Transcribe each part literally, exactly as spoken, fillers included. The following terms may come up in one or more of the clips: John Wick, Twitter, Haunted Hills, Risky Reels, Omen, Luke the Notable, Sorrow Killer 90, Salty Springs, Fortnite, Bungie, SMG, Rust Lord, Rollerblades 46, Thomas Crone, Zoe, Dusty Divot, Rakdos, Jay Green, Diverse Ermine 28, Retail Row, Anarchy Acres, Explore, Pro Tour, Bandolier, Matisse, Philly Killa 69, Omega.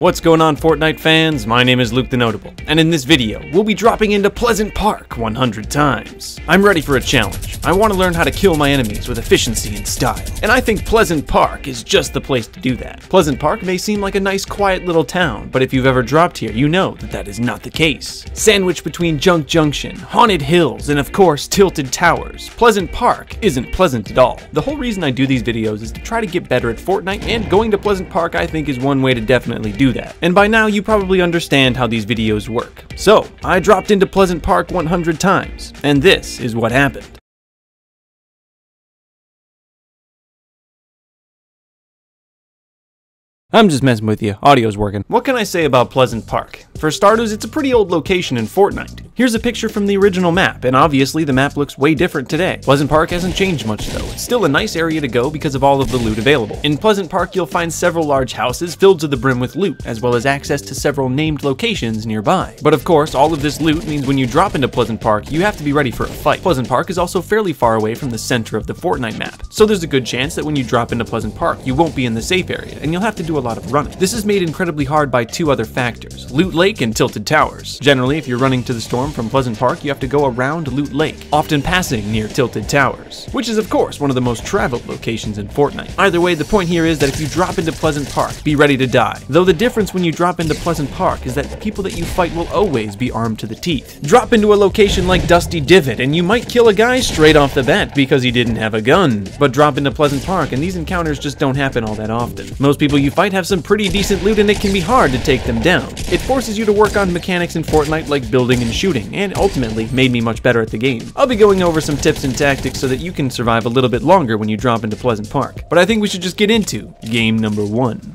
What's going on, Fortnite fans? My name is Luke the Notable, and in this video, we'll be dropping into Pleasant Park one hundred times. I'm ready for a challenge. I want to learn how to kill my enemies with efficiency and style, and I think Pleasant Park is just the place to do that. Pleasant Park may seem like a nice, quiet little town, but if you've ever dropped here, you know that that is not the case. Sandwiched between Junk Junction, Haunted Hills, and of course, Tilted Towers, Pleasant Park isn't pleasant at all. The whole reason I do these videos is to try to get better at Fortnite, and going to Pleasant Park, I think, is one way to definitely do that. And by now you probably understand how these videos work. So, I dropped into Pleasant Park one hundred times, and this is what happened. I'm just messing with you, audio's working. What can I say about Pleasant Park? For starters, it's a pretty old location in Fortnite. Here's a picture from the original map, and obviously the map looks way different today. Pleasant Park hasn't changed much though. It's still a nice area to go because of all of the loot available. In Pleasant Park, you'll find several large houses filled to the brim with loot, as well as access to several named locations nearby. But of course, all of this loot means when you drop into Pleasant Park, you have to be ready for a fight. Pleasant Park is also fairly far away from the center of the Fortnite map, so there's a good chance that when you drop into Pleasant Park, you won't be in the safe area, and you'll have to do a lot of running. This is made incredibly hard by two other factors, Loot Lake and Tilted Towers. Generally, if you're running to the storm from Pleasant Park, you have to go around Loot Lake, often passing near Tilted Towers, which is of course one of the most traveled locations in Fortnite. Either way, the point here is that if you drop into Pleasant Park, be ready to die. Though the difference when you drop into Pleasant Park is that the people that you fight will always be armed to the teeth. Drop into a location like Dusty Divot and you might kill a guy straight off the bat because he didn't have a gun. But drop into Pleasant Park and these encounters just don't happen all that often. Most people you fight have some pretty decent loot and it can be hard to take them down. It forces you to work on mechanics in Fortnite like building and shooting, and ultimately made me much better at the game. I'll be going over some tips and tactics so that you can survive a little bit longer when you drop into Pleasant Park. But I think we should just get into game number one.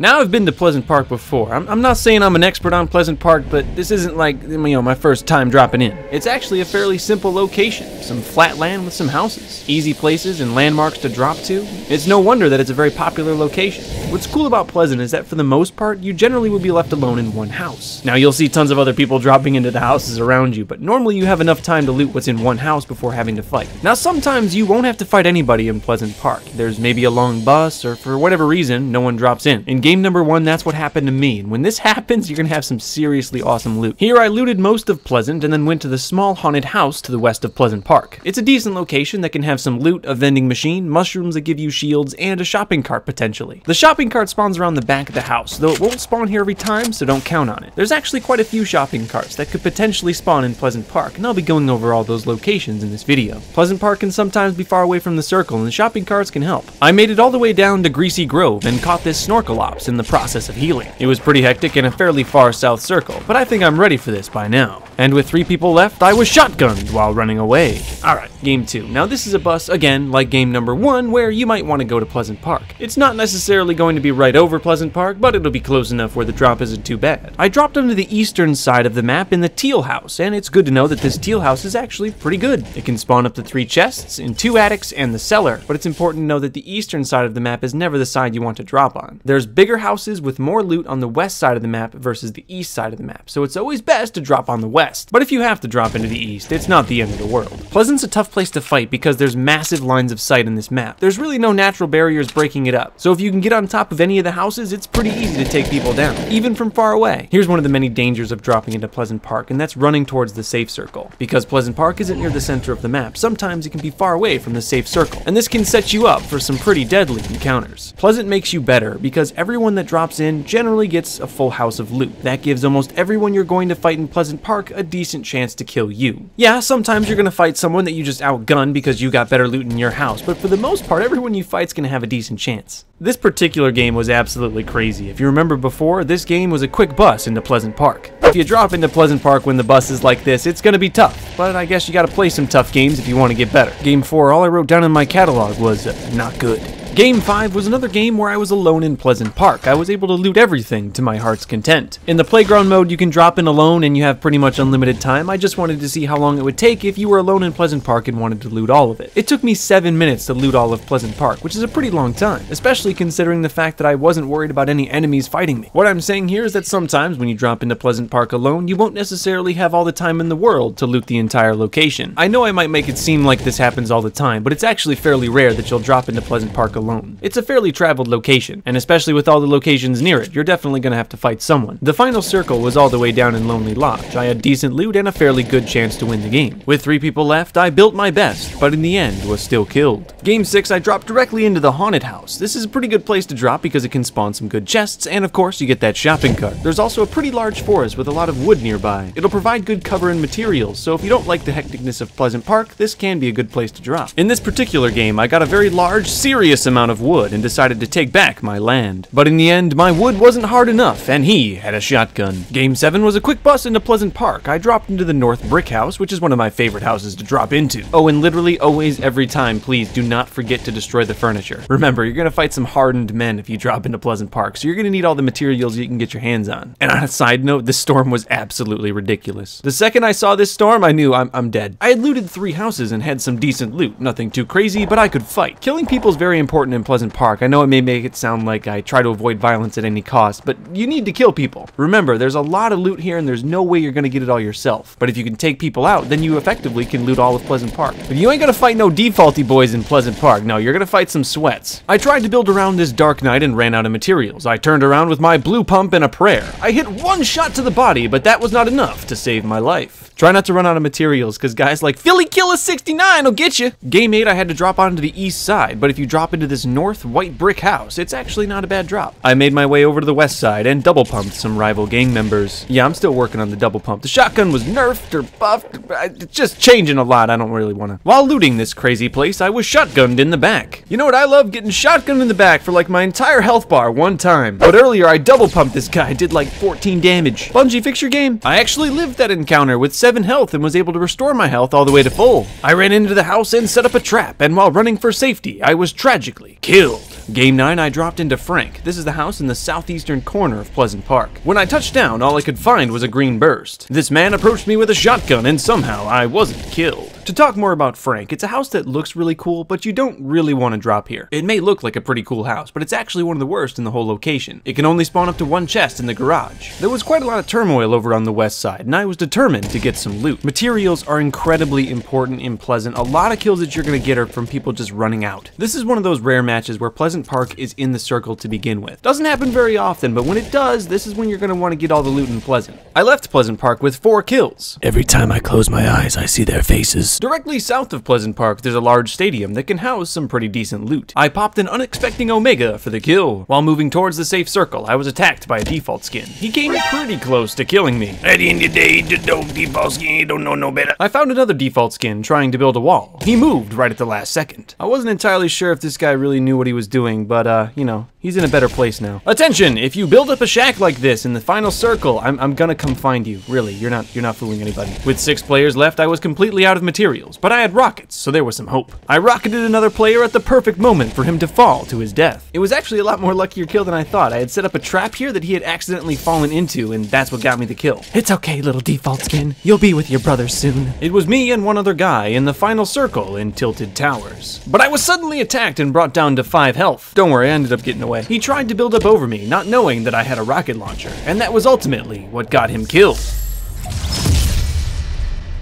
Now, I've been to Pleasant Park before. I'm, I'm not saying I'm an expert on Pleasant Park, but this isn't like, you know, my first time dropping in. It's actually a fairly simple location, some flat land with some houses, easy places and landmarks to drop to. It's no wonder that it's a very popular location. What's cool about Pleasant is that for the most part, you generally will be left alone in one house. Now, you'll see tons of other people dropping into the houses around you, but normally you have enough time to loot what's in one house before having to fight. Now, sometimes you won't have to fight anybody in Pleasant Park. There's maybe a long bus, or for whatever reason, no one drops in. In game Game number one, that's what happened to me, and when this happens, you're gonna have some seriously awesome loot. Here I looted most of Pleasant and then went to the small haunted house to the west of Pleasant Park. It's a decent location that can have some loot, a vending machine, mushrooms that give you shields, and a shopping cart potentially. The shopping cart spawns around the back of the house, though it won't spawn here every time, so don't count on it. There's actually quite a few shopping carts that could potentially spawn in Pleasant Park, and I'll be going over all those locations in this video. Pleasant Park can sometimes be far away from the circle, and the shopping carts can help. I made it all the way down to Greasy Grove and caught this snorkel ops in the process of healing. It was pretty hectic in a fairly far south circle, but I think I'm ready for this by now. And with three people left, I was shotgunned while running away. Alright, game two. Now this is a bus, again, like game number one, where you might want to go to Pleasant Park. It's not necessarily going to be right over Pleasant Park, but it'll be close enough where the drop isn't too bad. I dropped onto the eastern side of the map in the teal house, and it's good to know that this teal house is actually pretty good. It can spawn up to three chests, in two attics, and the cellar, but it's important to know that the eastern side of the map is never the side you want to drop on. There's bigger houses with more loot on the west side of the map versus the east side of the map, so it's always best to drop on the west. But if you have to drop into the east, it's not the end of the world. Pleasant's a tough place to fight because there's massive lines of sight in this map. There's really no natural barriers breaking it up, so if you can get on top of any of the houses, it's pretty easy to take people down, even from far away. Here's one of the many dangers of dropping into Pleasant Park, and that's running towards the safe circle. Because Pleasant Park isn't near the center of the map, sometimes it can be far away from the safe circle, and this can set you up for some pretty deadly encounters. Pleasant makes you better because every Everyone that drops in generally gets a full house of loot. That gives almost everyone you're going to fight in Pleasant Park a decent chance to kill you. Yeah, sometimes you're going to fight someone that you just outgunned because you got better loot in your house, but for the most part, everyone you fight's going to have a decent chance. This particular game was absolutely crazy. If you remember before, this game was a quick bus into Pleasant Park. If you drop into Pleasant Park when the bus is like this, it's going to be tough, but I guess you got to play some tough games if you want to get better. Game four, all I wrote down in my catalog was uh, not good. Game five was another game where I was alone in Pleasant Park. I was able to loot everything to my heart's content. In the playground mode, you can drop in alone and you have pretty much unlimited time. I just wanted to see how long it would take if you were alone in Pleasant Park and wanted to loot all of it. It took me seven minutes to loot all of Pleasant Park, which is a pretty long time, especially considering the fact that I wasn't worried about any enemies fighting me. What I'm saying here is that sometimes when you drop into Pleasant Park alone, you won't necessarily have all the time in the world to loot the entire location. I know I might make it seem like this happens all the time, but it's actually fairly rare that you'll drop into Pleasant Park alone alone. It's a fairly traveled location, and especially with all the locations near it, you're definitely gonna have to fight someone. The final circle was all the way down in Lonely Lodge. I had decent loot and a fairly good chance to win the game. With three people left, I built my best, but in the end was still killed. Game six, I dropped directly into the Haunted House. This is a pretty good place to drop because it can spawn some good chests, and of course you get that shopping cart. There's also a pretty large forest with a lot of wood nearby. It'll provide good cover and materials, so if you don't like the hecticness of Pleasant Park, this can be a good place to drop. In this particular game, I got a very large, serious amount of wood and decided to take back my land. But in the end, my wood wasn't hard enough, and he had a shotgun. Game seven was a quick bus into Pleasant Park. I dropped into the North Brick House, which is one of my favorite houses to drop into. Oh, and literally always, every time, please do not forget to destroy the furniture. Remember, you're gonna fight some hardened men if you drop into Pleasant Park, so you're gonna need all the materials you can get your hands on. And on a side note, this storm was absolutely ridiculous. The second I saw this storm, I knew I'm, I'm dead. I had looted three houses and had some decent loot. Nothing too crazy, but I could fight. Killing people is very important in Pleasant Park. I know it may make it sound like I try to avoid violence at any cost, but you need to kill people. Remember, there's a lot of loot here and there's no way you're gonna get it all yourself. But if you can take people out, then you effectively can loot all of Pleasant Park. But you ain't gonna fight no defaulty boys in Pleasant Park. No, you're gonna fight some sweats. I tried to build around this dark night and ran out of materials. I turned around with my blue pump and a prayer. I hit one shot to the body, but that was not enough to save my life. Try not to run out of materials, because guys like Philly Killa sixty-nine will get you. Game eight, I had to drop onto the east side, but if you drop into this north white brick house, it's actually not a bad drop. I made my way over to the west side and double pumped some rival gang members. Yeah, I'm still working on the double pump. The shotgun was nerfed or buffed, it's just changing a lot. I don't really want to. While looting this crazy place, I was shotgunned in the back. You know what I love? Getting shotgunned in the back for like my entire health bar one time. But earlier I double pumped this guy, did like fourteen damage. Bungie, fix your game. I actually lived that encounter with seven health and was able to restore my health all the way to full. I ran into the house and set up a trap, and while running for safety, I was tragically killed. Game nine, I dropped into Frank. This is the house in the southeastern corner of Pleasant Park. When I touched down, all I could find was a green burst. This man approached me with a shotgun, and somehow I wasn't killed. To talk more about Frank, it's a house that looks really cool, but you don't really want to drop here. It may look like a pretty cool house, but it's actually one of the worst in the whole location. It can only spawn up to one chest in the garage. There was quite a lot of turmoil over on the west side, and I was determined to get some loot. Materials are incredibly important in Pleasant. A lot of kills that you're going to get are from people just running out. This is one of those rare matches where Pleasant Park is in the circle to begin with. Doesn't happen very often, but when it does, this is when you're going to want to get all the loot in Pleasant. I left Pleasant Park with four kills. Every time I close my eyes, I see their faces. Directly south of Pleasant Park, there's a large stadium that can house some pretty decent loot. I popped an unexpected Omega for the kill. While moving towards the safe circle, I was attacked by a default skin. He came pretty close to killing me. At the end of the day, the dope default skin don't know no better. I found another default skin trying to build a wall. He moved right at the last second. I wasn't entirely sure if this guy really knew what he was doing, but uh, you know, he's in a better place now. Attention! If you build up a shack like this in the final circle, I'm, I'm gonna come find you. Really, you're not, you're not fooling anybody. With six players left, I was completely out of material. Materials, but I had rockets, so there was some hope. I rocketed another player at the perfect moment for him to fall to his death. It was actually a lot more luckier kill than I thought. I had set up a trap here that he had accidentally fallen into, and that's what got me the kill. It's okay, little default skin. You'll be with your brother soon. It was me and one other guy in the final circle in Tilted Towers. But I was suddenly attacked and brought down to five health. Don't worry, I ended up getting away. He tried to build up over me, not knowing that I had a rocket launcher, and that was ultimately what got him killed.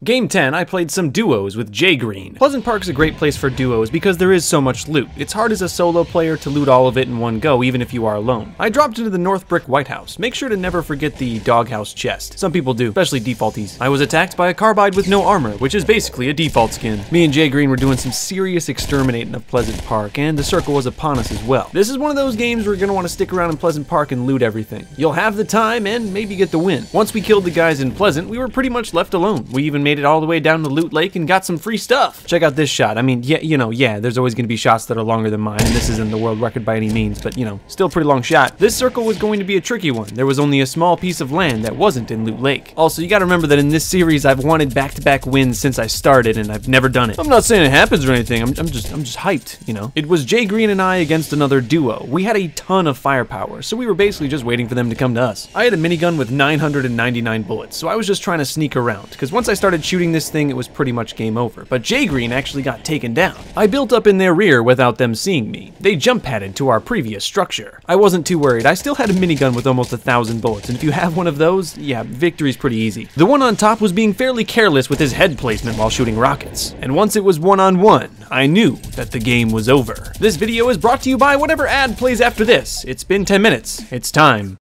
Game ten, I played some duos with Jay Green. Pleasant Park's a great place for duos because there is so much loot. It's hard as a solo player to loot all of it in one go, even if you are alone. I dropped into the North Brick White House. Make sure to never forget the doghouse chest. Some people do, especially defaulties. I was attacked by a Carbide with no armor, which is basically a default skin. Me and Jay Green were doing some serious exterminating of Pleasant Park, and the circle was upon us as well. This is one of those games where you're gonna wanna stick around in Pleasant Park and loot everything. You'll have the time and maybe get the win. Once we killed the guys in Pleasant, we were pretty much left alone. We even made Made it all the way down to Loot Lake and got some free stuff. Check out this shot. I mean, yeah, you know, yeah, there's always gonna be shots that are longer than mine. This isn't the world record by any means, but you know, still pretty long shot. This circle was going to be a tricky one. There was only a small piece of land that wasn't in Loot Lake. Also, you gotta remember that in this series, I've wanted back-to-back wins since I started, and I've never done it. I'm not saying it happens or anything. I'm, I'm just, I'm just hyped, you know? It was Jay Green and I against another duo. We had a ton of firepower, so we were basically just waiting for them to come to us. I had a minigun with nine hundred ninety-nine bullets, so I was just trying to sneak around, because once I started shooting this thing, it was pretty much game over, but Jay Green actually got taken down. I built up in their rear without them seeing me. They jump padded to our previous structure. I wasn't too worried, I still had a minigun with almost a thousand bullets, and if you have one of those, yeah, victory's pretty easy. The one on top was being fairly careless with his head placement while shooting rockets, and once it was one-on-one, I knew that the game was over. This video is brought to you by whatever ad plays after this. It's been ten minutes, it's time.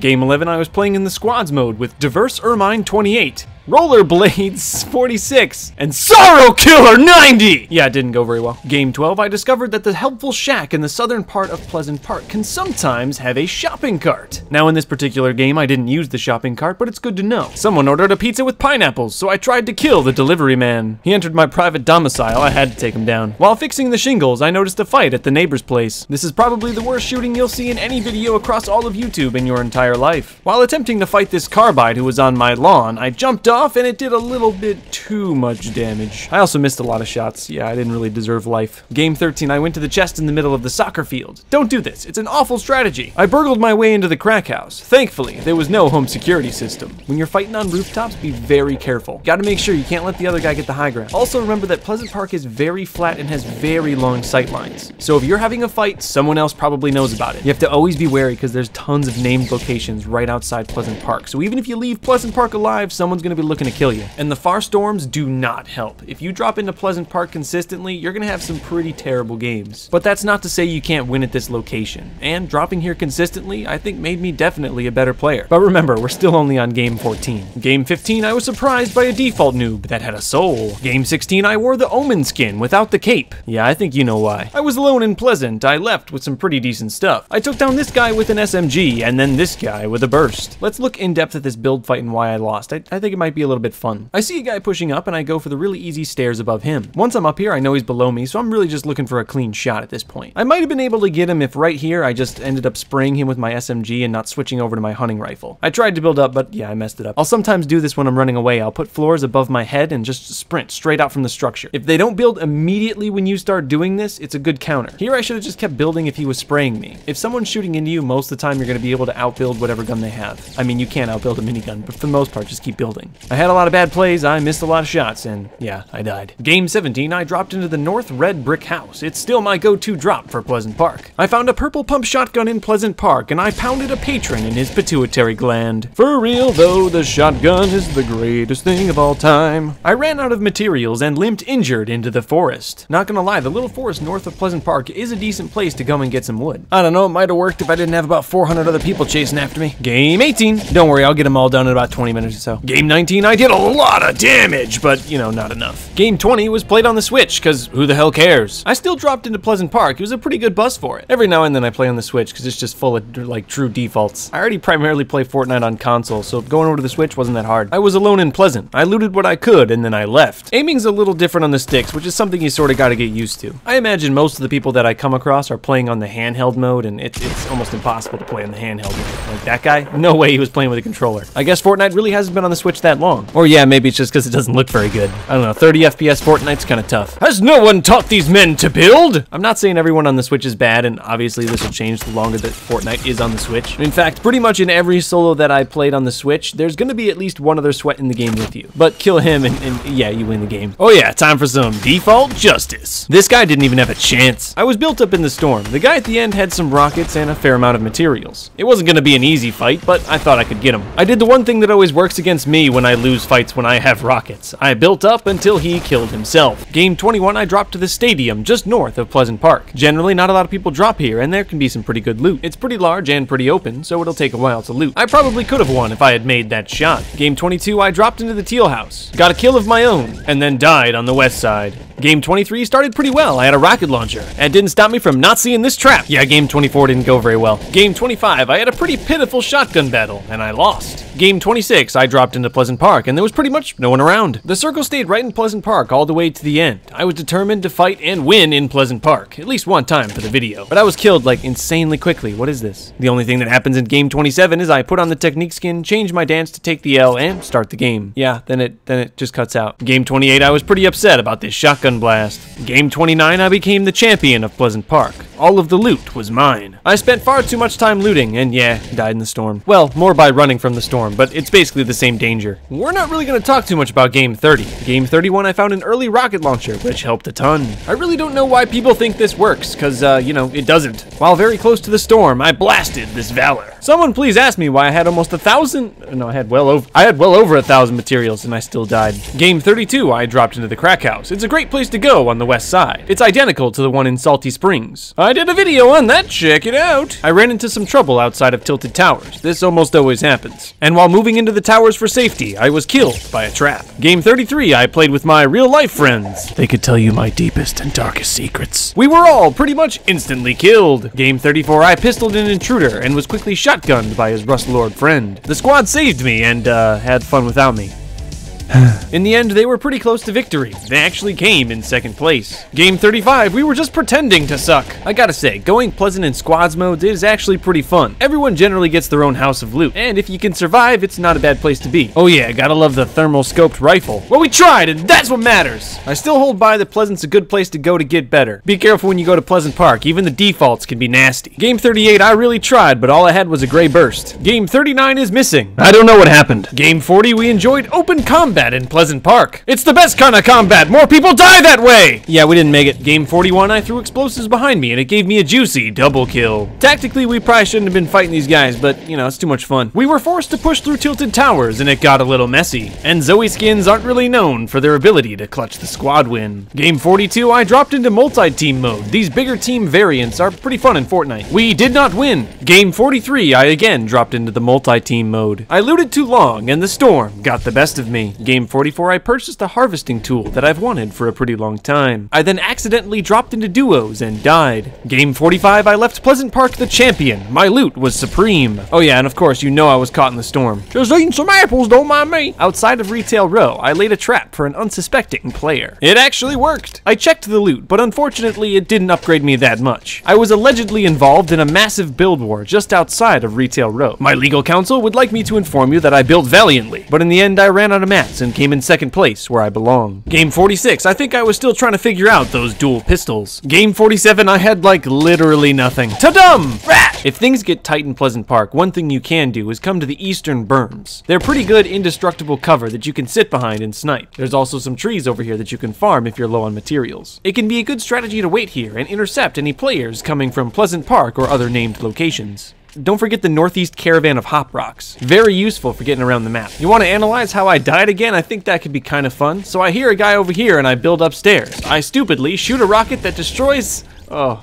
Game eleven, I was playing in the squads mode with Diverse Ermine twenty-eight, Rollerblades forty-six, and Sorrow Killer ninety! Yeah, it didn't go very well. Game twelve, I discovered that the helpful shack in the southern part of Pleasant Park can sometimes have a shopping cart. Now in this particular game, I didn't use the shopping cart, but it's good to know. Someone ordered a pizza with pineapples, so I tried to kill the delivery man. He entered my private domicile, I had to take him down. While fixing the shingles, I noticed a fight at the neighbor's place. This is probably the worst shooting you'll see in any video across all of YouTube in your entire life. While attempting to fight this Carbide who was on my lawn, I jumped off and it did a little bit too much damage. I also missed a lot of shots. Yeah, I didn't really deserve life. Game thirteen, I went to the chest in the middle of the soccer field. Don't do this, it's an awful strategy. I burgled my way into the crack house. Thankfully, there was no home security system. When you're fighting on rooftops, be very careful. Gotta make sure you can't let the other guy get the high ground. Also remember that Pleasant Park is very flat and has very long sight lines. So if you're having a fight, someone else probably knows about it. You have to always be wary because there's tons of named locations right outside Pleasant Park. So even if you leave Pleasant Park alive, someone's gonna be looking to kill you. And the far storms do not help. If you drop into Pleasant Park consistently, you're gonna have some pretty terrible games. But that's not to say you can't win at this location. And dropping here consistently, I think made me definitely a better player. But remember, we're still only on game fourteen. Game fifteen, I was surprised by a default noob that had a soul. Game sixteen, I wore the Omen skin without the cape. Yeah, I think you know why. I was alone in Pleasant. I left with some pretty decent stuff. I took down this guy with an S M G and then this guy guy with a burst. Let's look in depth at this build fight and why I lost. I, I think it might be a little bit fun. I see a guy pushing up and I go for the really easy stairs above him. Once I'm up here, I know he's below me, so I'm really just looking for a clean shot at this point. I might have been able to get him if right here I just ended up spraying him with my S M G and not switching over to my hunting rifle. I tried to build up, but yeah, I messed it up. I'll sometimes do this when I'm running away. I'll put floors above my head and just sprint straight out from the structure. If they don't build immediately when you start doing this, it's a good counter. Here I should have just kept building if he was spraying me. If someone's shooting into you, most of the time you're going to be able to outbuild whatever gun they have. I mean, you can't outbuild a minigun, but for the most part, just keep building. I had a lot of bad plays, I missed a lot of shots, and yeah, I died. Game seventeen, I dropped into the north red brick house. It's still my go-to drop for Pleasant Park. I found a purple pump shotgun in Pleasant Park, and I pounded a patron in his pituitary gland. For real though, the shotgun is the greatest thing of all time. I ran out of materials and limped injured into the forest. Not gonna lie, the little forest north of Pleasant Park is a decent place to go and get some wood. I don't know, it might have worked if I didn't have about four hundred other people chasing after me. Game eighteen. Don't worry, I'll get them all done in about twenty minutes or so. Game nineteen, I did a lot of damage, but you know, not enough. Game twenty was played on the Switch, cause who the hell cares? I still dropped into Pleasant Park, it was a pretty good buzz for it. Every now and then I play on the Switch, cause it's just full of like true defaults. I already primarily play Fortnite on console, so going over to the Switch wasn't that hard. I was alone in Pleasant. I looted what I could and then I left. Aiming's a little different on the sticks, which is something you sort of gotta get used to. I imagine most of the people that I come across are playing on the handheld mode, and it, it's almost impossible to play on the handheld mode. Like that guy? No way he was playing with a controller. I guess Fortnite really hasn't been on the Switch that long. Or yeah, maybe it's just because it doesn't look very good. I don't know, thirty F P S Fortnite's kind of tough. Has no one taught these men to build? I'm not saying everyone on the Switch is bad, and obviously this will change the longer that Fortnite is on the Switch. In fact, pretty much in every solo that I played on the Switch, there's gonna be at least one other sweat in the game with you. But kill him and, and yeah, you win the game. Oh yeah, time for some default justice. This guy didn't even have a chance. I was built up in the storm. The guy at the end had some rockets and a fair amount of materials. It wasn't gonna be an easy fight, but I thought I could get him. I did the one thing that always works against me when I lose fights when I have rockets. I built up until he killed himself. Game twenty-one, I dropped to the stadium just north of Pleasant Park. Generally, not a lot of people drop here, and there can be some pretty good loot. It's pretty large and pretty open, so it'll take a while to loot. I probably could have won if I had made that shot. Game twenty-two, I dropped into the teal house, got a kill of my own, and then died on the west side. Game twenty-three started pretty well. I had a rocket launcher, and didn't stop me from not seeing this trap. Yeah, game twenty-four didn't go very well. Game twenty-five, I had a pretty pitiful shotgun battle, and I lost. Game twenty-six, I dropped into Pleasant Park, and there was pretty much no one around. The circle stayed right in Pleasant Park all the way to the end. I was determined to fight and win in Pleasant Park, at least one time for the video. But I was killed, like, insanely quickly. What is this? The only thing that happens in game twenty-seven is I put on the technique skin, change my dance to take the L, and start the game. Yeah, then it, then it just cuts out. Game twenty-eight, I was pretty upset about this shotgun Gun Blast. Game twenty-nine, I became the champion of Pleasant Park. All of the loot was mine. I spent far too much time looting, and yeah, died in the storm. Well, more by running from the storm, but it's basically the same danger. We're not really gonna talk too much about Game thirty. Game thirty-one, I found an early rocket launcher, which helped a ton. I really don't know why people think this works, cause, uh, you know, it doesn't. While very close to the storm, I blasted this valor. Someone please ask me why I had almost a thousand, no, I had well over, I had well over a thousand materials, and I still died. Game thirty-two, I dropped into the crack house. It's a great place to go on the west side. It's identical to the one in Salty Springs. I did a video on that, check it out! I ran into some trouble outside of Tilted Towers. This almost always happens. And while moving into the towers for safety, I was killed by a trap. Game thirty-three, I played with my real-life friends. They could tell you my deepest and darkest secrets. We were all pretty much instantly killed. Game thirty-four, I pistoled an intruder and was quickly shotgunned by his Rust Lord friend. The squad saved me and, uh, had fun without me. In the end, they were pretty close to victory. They actually came in second place. Game thirty-five, we were just pretending to suck. I gotta say, going Pleasant in squads mode is actually pretty fun. Everyone generally gets their own house of loot, and if you can survive, it's not a bad place to be. Oh yeah, gotta love the thermal scoped rifle. Well, we tried, and that's what matters! I still hold by that Pleasant's a good place to go to get better. Be careful when you go to Pleasant Park, even the defaults can be nasty. Game thirty-eight, I really tried, but all I had was a gray burst. Game thirty-nine is missing. I don't know what happened. Game forty, we enjoyed open combat in Pleasant Park. It's the best kind of combat. More people die that way. Yeah, we didn't make it. Game forty-one, I threw explosives behind me and it gave me a juicy double kill. Tactically, we probably shouldn't have been fighting these guys, but you know, it's too much fun. We were forced to push through Tilted Towers and it got a little messy. And Zoe skins aren't really known for their ability to clutch the squad win. Game forty-two, I dropped into multi-team mode. These bigger team variants are pretty fun in Fortnite. We did not win. Game forty-three, I again dropped into the multi-team mode. I looted too long and the storm got the best of me. Game forty-four, I purchased a harvesting tool that I've wanted for a pretty long time. I then accidentally dropped into duos and died. Game forty-five, I left Pleasant Park the champion. My loot was supreme. Oh yeah, and of course, you know I was caught in the storm. Just eating some apples, don't mind me. Outside of Retail Row, I laid a trap for an unsuspecting player. It actually worked. I checked the loot, but unfortunately, it didn't upgrade me that much. I was allegedly involved in a massive build war just outside of Retail Row. My legal counsel would like me to inform you that I built valiantly, but in the end, I ran out of maps and came in second place where I belong. Game forty-six, I think I was still trying to figure out those dual pistols. Game forty-seven, I had like literally nothing. Ta-dum! Rat! If things get tight in Pleasant Park, one thing you can do is come to the eastern berms. They're pretty good indestructible cover that you can sit behind and snipe. There's also some trees over here that you can farm if you're low on materials. It can be a good strategy to wait here and intercept any players coming from Pleasant Park or other named locations. Don't forget the northeast caravan of hop rocks. Very useful for getting around the map. You want to analyze how I died again? I think that could be kind of fun. So I hear a guy over here and I build upstairs. I stupidly shoot a rocket that destroys... Oh,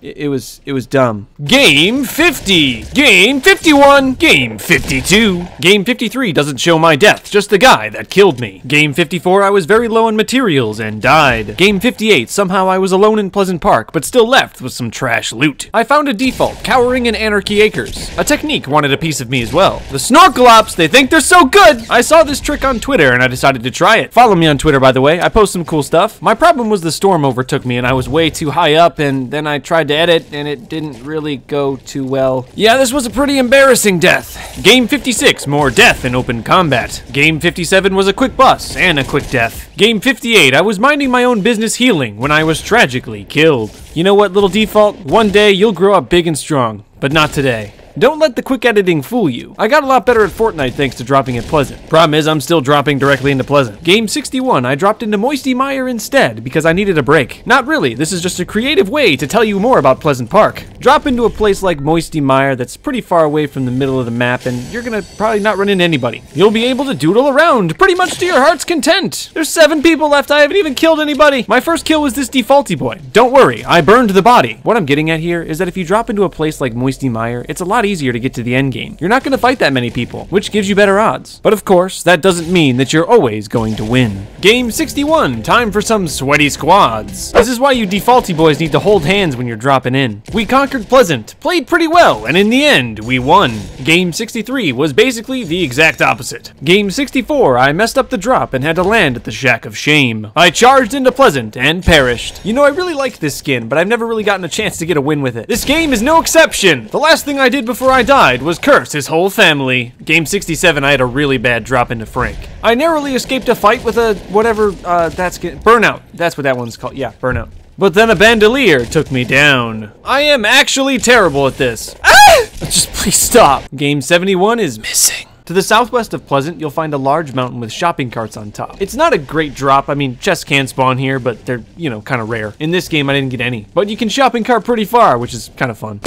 it was, it was dumb. Game fifty! Game fifty-one! Game fifty-two! Game fifty-three doesn't show my death, just the guy that killed me. Game fifty-four, I was very low on materials and died. Game fifty-eight, somehow I was alone in Pleasant Park, but still left with some trash loot. I found a default, cowering in Anarchy Acres. A technique wanted a piece of me as well. The snorkelops, they think they're so good! I saw this trick on Twitter and I decided to try it. Follow me on Twitter, by the way, I post some cool stuff. My problem was the storm overtook me and I was way too high up, and then I tried to edit and it didn't really go too well. Yeah, this was a pretty embarrassing death. Game fifty-six, more death in open combat. Game fifty-seven was a quick bus and a quick death. Game fifty-eight, I was minding my own business healing when I was tragically killed. You know what, little default? One day you'll grow up big and strong, but not today. Don't let the quick editing fool you. I got a lot better at Fortnite thanks to dropping at Pleasant. Problem is, I'm still dropping directly into Pleasant. Game sixty-one, I dropped into Moisty Mire instead because I needed a break. Not really, this is just a creative way to tell you more about Pleasant Park. Drop into a place like Moisty Mire that's pretty far away from the middle of the map and you're gonna probably not run into anybody. You'll be able to doodle around pretty much to your heart's content. There's seven people left, I haven't even killed anybody. My first kill was this defaulty boy. Don't worry, I burned the body. What I'm getting at here is that if you drop into a place like Moisty Mire, it's a lot easier to get to the end game. You're not going to fight that many people, which gives you better odds. But of course, that doesn't mean that you're always going to win. Game sixty-one, time for some sweaty squads. This is why you defaulty boys need to hold hands when you're dropping in. We conquered Pleasant, played pretty well, and in the end, we won. Game sixty-three was basically the exact opposite. Game sixty-four, I messed up the drop and had to land at the Shack of Shame. I charged into Pleasant and perished. You know, I really liked this skin, but I've never really gotten a chance to get a win with it. This game is no exception. The last thing I did before before I died was curse his whole family. Game sixty-seven, I had a really bad drop into Frank. I narrowly escaped a fight with a whatever, uh, that's Burnout. That's what that one's called. Yeah, Burnout. But then a bandolier took me down. I am actually terrible at this. Ah! Just please stop. Game seventy-one is missing. To the southwest of Pleasant, you'll find a large mountain with shopping carts on top. It's not a great drop. I mean, chests can spawn here, but they're, you know, kind of rare. In this game, I didn't get any. But you can shopping cart pretty far, which is kind of fun.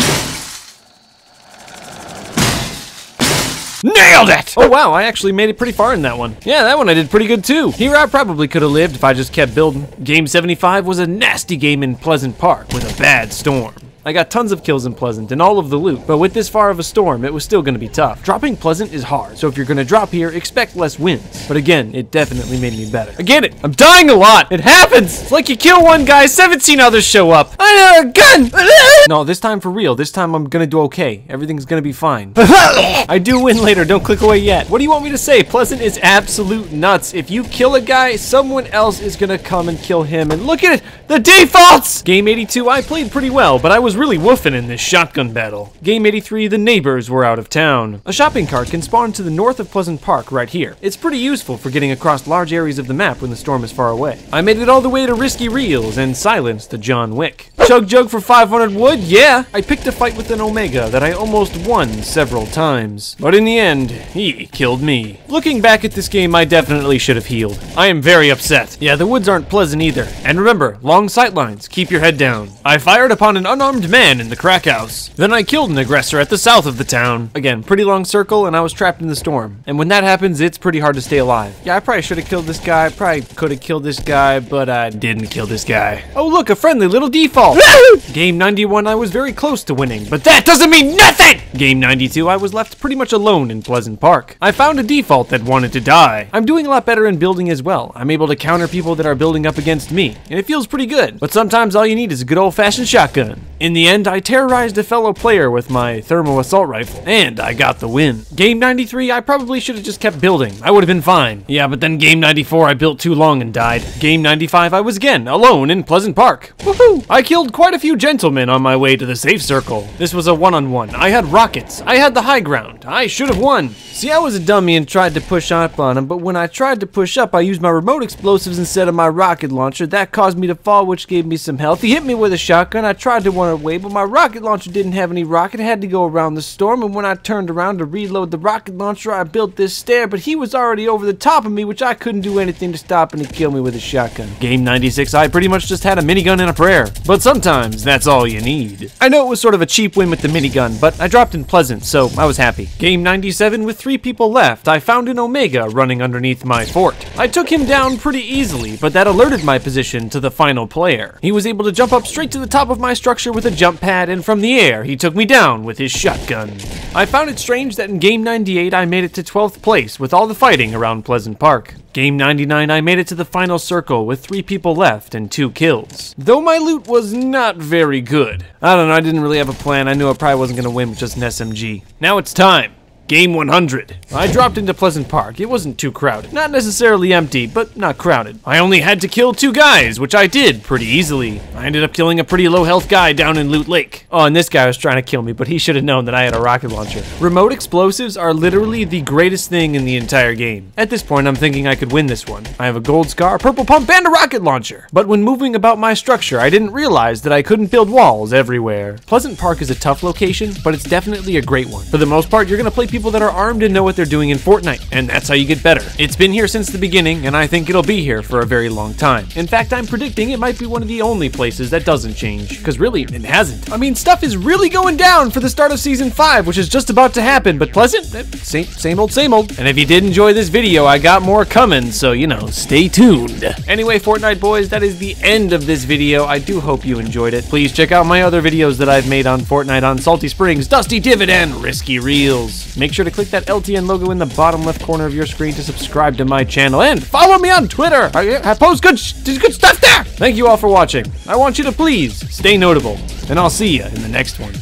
Nailed it! Oh wow, I actually made it pretty far in that one. Yeah, that one I did pretty good too. Here I probably could have lived if I just kept building. Game seventy-five was a nasty game in Pleasant Park with a bad storm. I got tons of kills in Pleasant and all of the loot, but with this far of a storm, it was still gonna be tough. Dropping Pleasant is hard, so if you're gonna drop here, expect less wins. But again, it definitely made me better. I get it! I'm dying a lot! It happens! It's like you kill one guy, seventeen others show up! I have a gun! No, this time for real. This time I'm gonna do okay. Everything's gonna be fine. I do win later, don't click away yet. What do you want me to say? Pleasant is absolute nuts. If you kill a guy, someone else is gonna come and kill him, and look at it! The defaults! Game eighty-two, I played pretty well, but I was really woofing in this shotgun battle. Game eighty-three, the neighbors were out of town. A shopping cart can spawn to the north of Pleasant Park right here. It's pretty useful for getting across large areas of the map when the storm is far away. I made it all the way to Risky Reels and silenced the John Wick. Chug Jug for five hundred wood, yeah! I picked a fight with an Omega that I almost won several times. But in the end, he killed me. Looking back at this game, I definitely should have healed. I am very upset. Yeah, the woods aren't pleasant either. And remember, long sight lines, keep your head down. I fired upon an unarmed man in the crack house. Then I killed an aggressor at the south of the town. Again, pretty long circle and I was trapped in the storm. And when that happens, it's pretty hard to stay alive. Yeah, I probably should have killed this guy. Probably could have killed this guy, but I didn't kill this guy. Oh look, a friendly little default. Game ninety-one, I was very close to winning, but that doesn't mean nothing! Game ninety-two, I was left pretty much alone in Pleasant Park. I found a default that wanted to die. I'm doing a lot better in building as well. I'm able to counter people that are building up against me, and it feels pretty good. But sometimes all you need is a good old-fashioned shotgun. In the end, I terrorized a fellow player with my thermal assault rifle, and I got the win. Game ninety-three, I probably should have just kept building. I would have been fine. Yeah, but then Game ninety-four, I built too long and died. Game ninety-five, I was again alone in Pleasant Park. Woohoo! I killed quite a few gentlemen on my way to the safe circle. This was a one-on-one. I had rockets. I had the high ground. I should have won. See, I was a dummy and tried to push up on him, but when I tried to push up, I used my remote explosives instead of my rocket launcher. That caused me to fall, which gave me some health. He hit me with a shotgun. I tried to run away, but my rocket launcher didn't have any rocket. I had to go around the storm, and when I turned around to reload the rocket launcher, I built this stair, but he was already over the top of me, which I couldn't do anything to stop, and he killed me with a shotgun. Game ninety-six, I pretty much just had a minigun and a prayer, but sometimes that's all you need. I know it was sort of a cheap win with the minigun, but I dropped in Pleasant, so I was happy. Game ninety-seven, with three people left, I found an Omega running underneath my fort. I took him down pretty easily, but that alerted my position to the final player. He was able to jump up straight to the top of my structure with a jump pad, and from the air he took me down with his shotgun. I found it strange that in Game ninety-eight I made it to twelfth place with all the fighting around Pleasant Park. Game ninety-nine, I made it to the final circle with three people left and two kills. Though my loot was not very good. I don't know, I didn't really have a plan. I knew I probably wasn't gonna win with just an S M G. Now it's time. Game one hundred. I dropped into Pleasant Park. It wasn't too crowded. Not necessarily empty, but not crowded. I only had to kill two guys, which I did pretty easily. I ended up killing a pretty low health guy down in Loot Lake. Oh, and this guy was trying to kill me, but he should have known that I had a rocket launcher. Remote explosives are literally the greatest thing in the entire game. At this point, I'm thinking I could win this one. I have a gold scar, a purple pump, and a rocket launcher. But when moving about my structure, I didn't realize that I couldn't build walls everywhere. Pleasant Park is a tough location, but it's definitely a great one. For the most part, you're gonna play people that are armed and know what they're doing in Fortnite, and that's how you get better. It's been here since the beginning, and I think it'll be here for a very long time. In fact, I'm predicting it might be one of the only places that doesn't change, because really, it hasn't. I mean, stuff is really going down for the start of Season five, which is just about to happen, but Pleasant, same, same old, same old. And if you did enjoy this video, I got more coming, so, you know, stay tuned. Anyway, Fortnite boys, that is the end of this video. I do hope you enjoyed it. Please check out my other videos that I've made on Fortnite on Salty Springs, Dusty Divot, and Risky Reels. Make sure to click that L T N logo in the bottom left corner of your screen to subscribe to my channel, and follow me on Twitter. I, I post good, good stuff there. Thank you all for watching. I want you to please stay notable, and I'll see you in the next one.